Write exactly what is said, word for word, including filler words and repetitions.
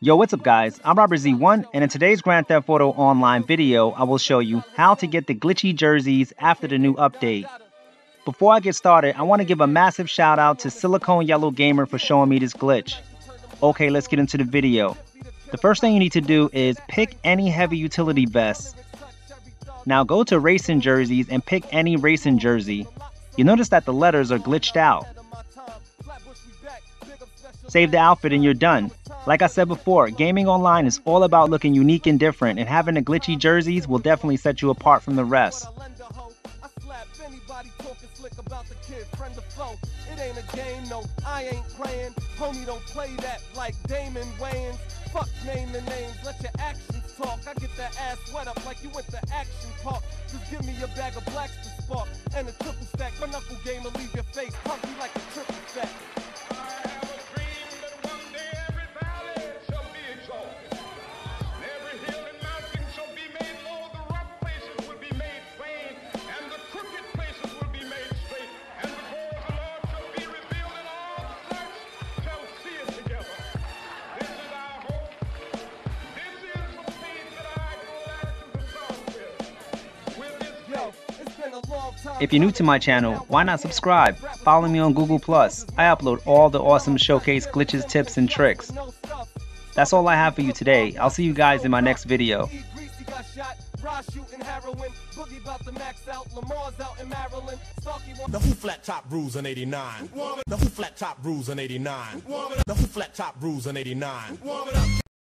Yo, what's up guys, I'm Robert Z one, and in today's Grand Theft Auto Online video, I will show you how to get the glitchy jerseys after the new update. Before I get started, I want to give a massive shout out to Silicone Yellow Gamer for showing me this glitch. Okay, let's get into the video. The first thing you need to do is pick any heavy utility vest. Now go to racing jerseys and pick any racing jersey. You notice that the letters are glitched out. Save the outfit and you're done. Like I said before, gaming online is all about looking unique and different, and having the glitchy jerseys will definitely set you apart from the rest. It ain't a game, no, I ain't playing. Homie, don't play that like Damon Wayans. Fuck name and names, let your actions talk. I get that ass wet up like you went to Action Park. Just give me a bag of blacks to spark and a triple stack. My knuckle game will leave your face pumpy like a triple stack. If you're new to my channel, why not subscribe? Follow me on Google plus. I upload all the awesome showcase glitches, tips, and tricks. That's all I have for you today. I'll see you guys in my next video. The who flat top rules in eighty-nine. The who flat top rules in eighty-nine. The who flat top rules in eighty-nine.